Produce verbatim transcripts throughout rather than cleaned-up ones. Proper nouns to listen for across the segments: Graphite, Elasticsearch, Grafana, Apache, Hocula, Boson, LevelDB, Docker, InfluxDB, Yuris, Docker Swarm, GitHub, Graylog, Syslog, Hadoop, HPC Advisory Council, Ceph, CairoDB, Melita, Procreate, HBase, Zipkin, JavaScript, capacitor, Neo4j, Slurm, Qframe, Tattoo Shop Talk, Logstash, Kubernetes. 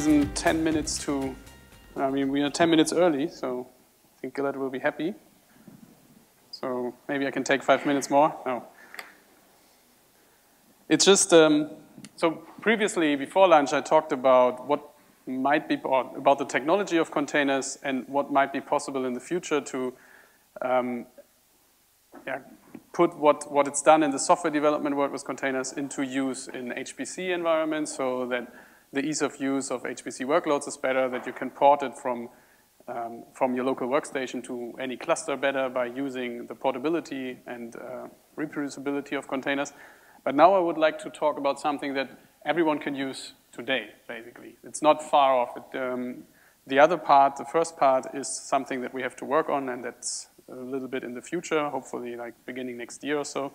isn't ten minutes to, I mean, we are ten minutes early, so I think Gillette will be happy. So maybe I can take five minutes more. No. It's just, um, so previously, before lunch, I talked about what might be, about the technology of containers and what might be possible in the future to um, yeah, put what, what it's done in the software development world with containers into use in H B C environments, so that the ease of use of H B C workloads is better, that you can port it from, um, from your local workstation to any cluster better by using the portability and uh, reproducibility of containers. But now I would like to talk about something that everyone can use today, basically. It's not far off. It, um, the other part, the first part, is something that we have to work on, and that's a little bit in the future, hopefully like beginning next year or so,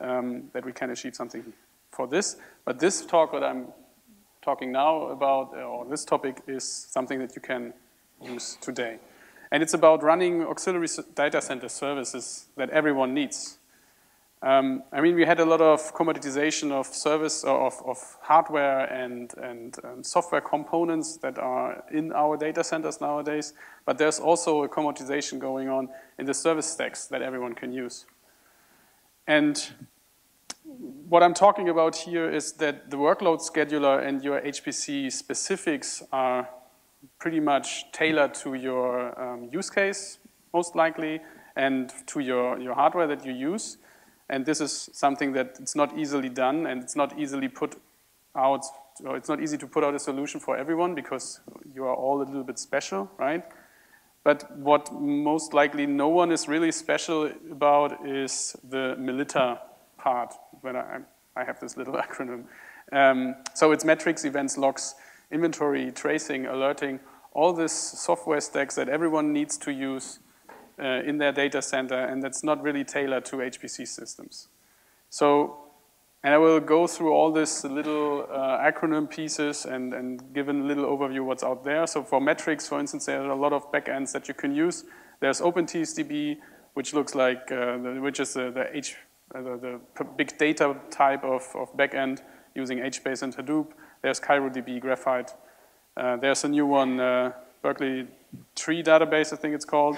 um, that we can achieve something for this. But this talk that I'm talking now about, or this topic, is something that you can use today. And it's about running auxiliary data center services that everyone needs. Um, I mean, we had a lot of commoditization of service, of, of hardware and, and um, software components that are in our data centers nowadays, but there's also a commoditization going on in the service stacks that everyone can use. And what I'm talking about here is that the workload scheduler and your H P C specifics are pretty much tailored to your um, use case, most likely, and to your, your hardware that you use. And this is something that it's not easily done, and it's not easily put out, or it's not easy to put out a solution for everyone, because you are all a little bit special, right? But what most likely no one is really special about is the Melita part, when I, I have this little acronym. Um, so it's metrics, events, logs, inventory, tracing, alerting, all this software stacks that everyone needs to use Uh, in their data center, and that's not really tailored to H P C systems. So, and I will go through all this little uh, acronym pieces and, and give a little overview what's out there. So for metrics, for instance, there are a lot of backends that you can use. There's OpenTSDB, which looks like, uh, the, which is uh, the, H, uh, the, the big data type of, of backend using HBase and Hadoop. There's CairoDB, Graphite. Uh, there's a new one, uh, Berkeley Tree Database, I think it's called.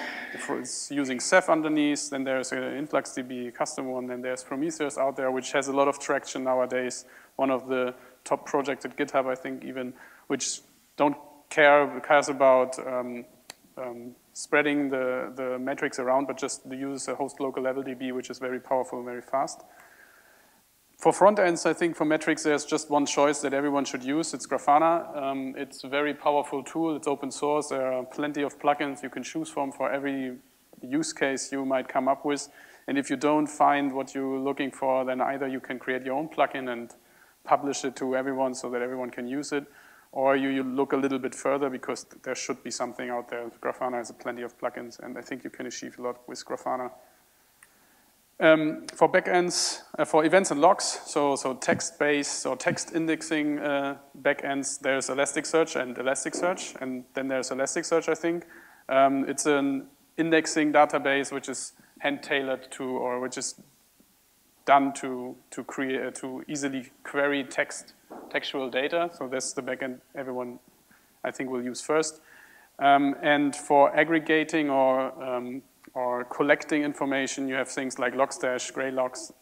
It's using Ceph underneath. Then there's an InfluxDB custom one. Then there's Prometheus out there, which has a lot of traction nowadays. One of the top projects at GitHub, I think, even, which don't care cares about um, um, spreading the, the metrics around, but just uses a host local level D B, which is very powerful and very fast. For front ends, I think for metrics, there's just one choice that everyone should use. It's Grafana. Um, it's a very powerful tool. It's open source. There are plenty of plugins you can choose from for every use case you might come up with. And if you don't find what you're looking for, then either you can create your own plugin and publish it to everyone so that everyone can use it, or you, you look a little bit further, because there should be something out there. Grafana has plenty of plugins, and I think you can achieve a lot with Grafana. Um, for backends, uh, for events and logs, so, so text-based or text indexing uh, backends, there's Elasticsearch and Elasticsearch, and then there's Elasticsearch, I think. Um, it's an indexing database which is hand-tailored to, or which is done to, to, create, uh, to easily query text, textual data. So that's the backend everyone, I think, will use first. Um, and for aggregating or um, or collecting information, you have things like Logstash, Greylogs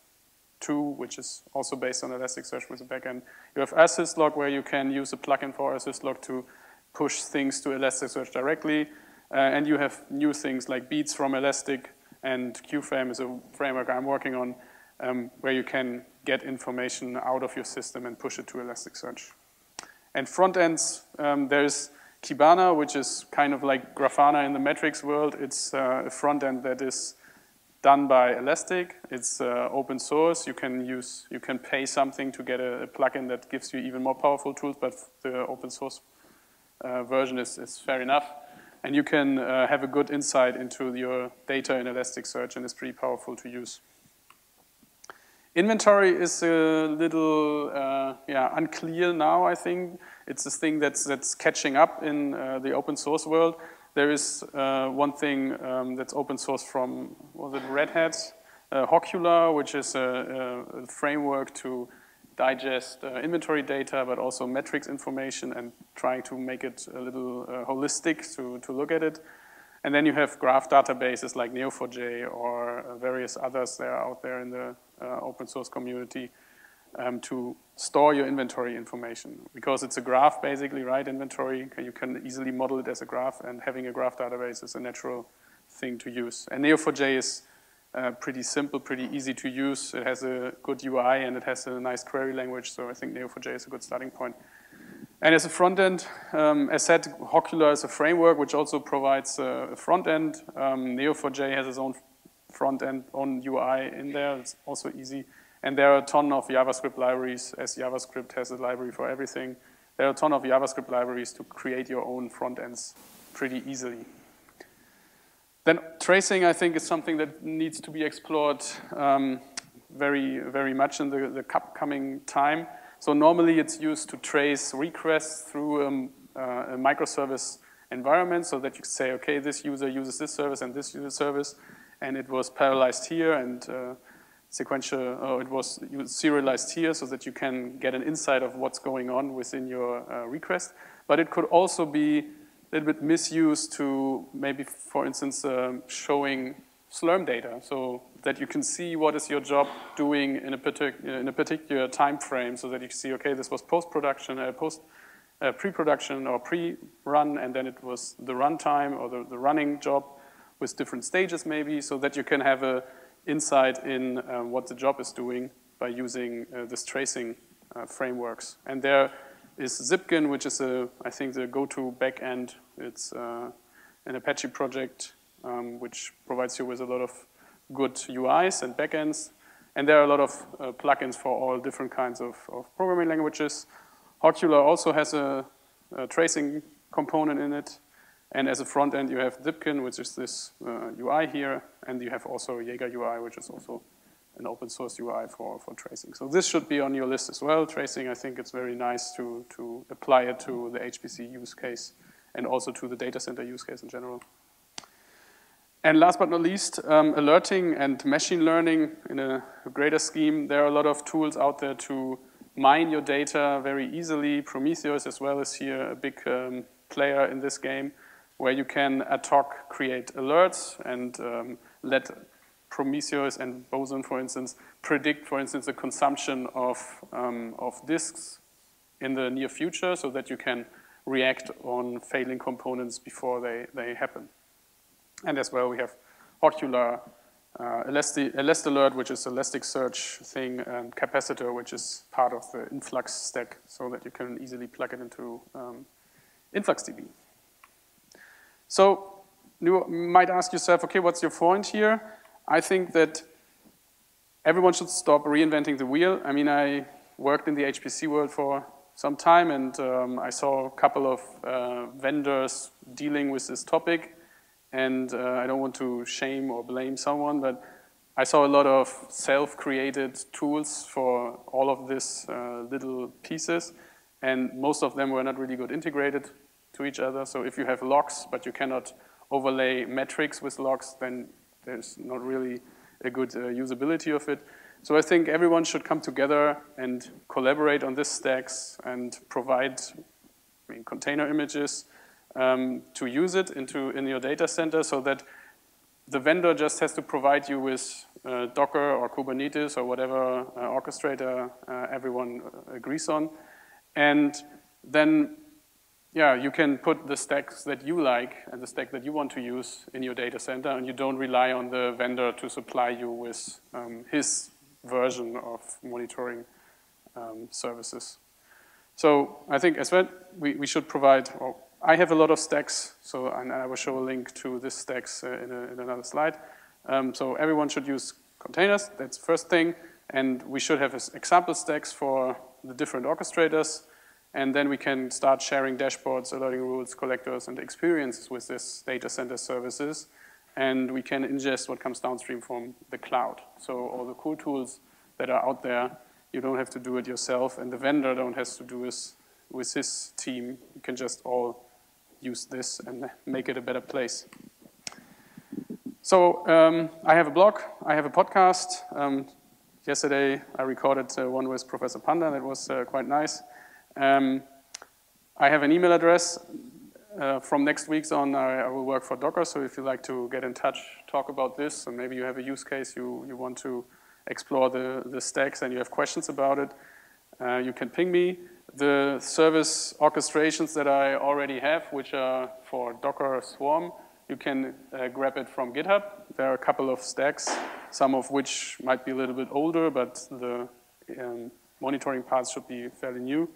two, which is also based on Elasticsearch with a backend. You have Syslog, where you can use a plugin for Syslog to push things to Elasticsearch directly. Uh, and you have new things like Beats from Elastic, and Qframe is a framework I'm working on, um, where you can get information out of your system and push it to Elasticsearch. And front ends, um, there's Kibana, which is kind of like Grafana in the metrics world. It's uh, a front end that is done by Elastic. It's uh, open source. You can use, you can pay something to get a, a plugin that gives you even more powerful tools, but the open source uh, version is, is fair enough. And you can uh, have a good insight into your data in Elasticsearch, and it's pretty powerful to use. Inventory is a little uh, yeah, unclear now, I think. It's this thing that's, that's catching up in uh, the open source world. There is uh, one thing um, that's open source from, was it Red Hat? Uh, Hocula, which is a, a framework to digest uh, inventory data, but also metrics information, and trying to make it a little uh, holistic to, to look at it. And then you have graph databases like Neo four j or uh, various others that are out there in the uh, open source community um, to store your inventory information. Because it's a graph basically, right? Inventory, you can easily model it as a graph, and having a graph database is a natural thing to use. And Neo four j is Uh, pretty simple, pretty easy to use. It has a good U I and it has a nice query language, so I think Neo four j is a good starting point. And as a front end, um, as said, Hocula is a framework which also provides a front end. Um, Neo four j has its own front end, own U I in there. It's also easy. And there are a ton of JavaScript libraries, as JavaScript has a library for everything. There are a ton of JavaScript libraries to create your own front ends pretty easily. Then tracing, I think, is something that needs to be explored um, very, very much in the, the upcoming time. So normally it's used to trace requests through um, uh, a microservice environment, so that you say, okay, this user uses this service and this user service, and it was parallelized here and uh, sequential, or it was serialized here, so that you can get an insight of what's going on within your uh, request. But it could also be a little bit misused to maybe, for instance, um, showing Slurm data, so that you can see what is your job doing in a, partic in a particular time frame, so that you can see, okay, this was post-production, uh, post, uh, pre-production or pre-run, and then it was the runtime or the, the running job with different stages maybe, so that you can have an insight in uh, what the job is doing by using uh, this tracing uh, frameworks. And there is Zipkin, which is, a, I think, the go-to backend. It's uh, an Apache project um, which provides you with a lot of good U Is and backends. And there are a lot of uh, plugins for all different kinds of, of programming languages. Hocula also has a, a tracing component in it. And as a front end, you have Zipkin, which is this uh, U I here. And you have also Jaeger U I, which is also an open source U I for, for tracing. So this should be on your list as well. Tracing, I think it's very nice to, to apply it to the H P C use case and also to the data center use case in general. And last but not least, um, alerting and machine learning in a greater scheme. There are a lot of tools out there to mine your data very easily. Prometheus as well is here, a big um, player in this game, where you can ad hoc create alerts and um, let Prometheus and Boson, for instance, predict, for instance, the consumption of, um, of disks in the near future, so that you can react on failing components before they, they happen. And as well, we have Hocula, uh, ElastAlert, which is Elasticsearch thing, and capacitor, which is part of the Influx stack, so that you can easily plug it into um, InfluxDB. So you might ask yourself, okay, what's your point here? I think that everyone should stop reinventing the wheel. I mean, I worked in the H P C world for some time, and um, I saw a couple of uh, vendors dealing with this topic, and uh, I don't want to shame or blame someone, but I saw a lot of self-created tools for all of these uh, little pieces, and most of them were not really good integrated to each other. So if you have logs, but you cannot overlay metrics with logs, then there's not really a good uh, usability of it. So I think everyone should come together and collaborate on these stacks and provide I mean, container images um, to use it into, in your data center, so that the vendor just has to provide you with uh, Docker or Kubernetes or whatever uh, orchestrator uh, everyone agrees on. And then yeah, you can put the stacks that you like and the stack that you want to use in your data center, and you don't rely on the vendor to supply you with um, his version of monitoring um, services. So I think as well, we, we should provide, or I have a lot of stacks, so and I will show a link to this stacks uh, in, a, in another slide. Um, so everyone should use containers, that's the first thing, and we should have example stacks for the different orchestrators. And then we can start sharing dashboards, alerting rules, collectors, and experiences with this data center services. And we can ingest what comes downstream from the cloud. So all the cool tools that are out there, you don't have to do it yourself, and the vendor don't has to do this with his team. You can just all use this and make it a better place. So um, I have a blog, I have a podcast. Um, Yesterday, I recorded uh, one with Professor Panda. That was uh, quite nice. Um, I have an email address. Uh, from next week on, I, I will work for Docker. So if you'd like to get in touch, talk about this, and maybe you have a use case, you, you want to explore the, the stacks, and you have questions about it, uh, you can ping me. The service orchestrations that I already have, which are for Docker Swarm, you can uh, grab it from GitHub. There are a couple of stacks, some of which might be a little bit older, but the um, monitoring parts should be fairly new.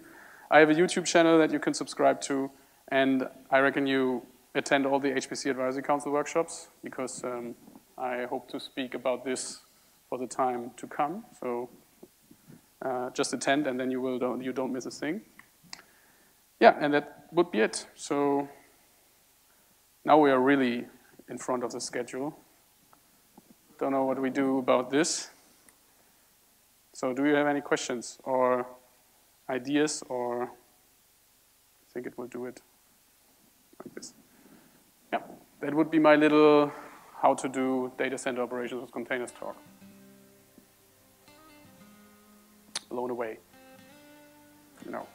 I have a YouTube channel that you can subscribe to, and I reckon you attend all the H P C Advisory Council workshops, because um, I hope to speak about this for the time to come. So uh, just attend, and then you will don't, you don't miss a thing. Yeah, and that would be it. So now we are really in front of the schedule. Don't know what we do about this. So do you have any questions or ideas, or I think it will do it like this. Yeah, that would be my little how to do data center operations with containers talk. Blown away, you know.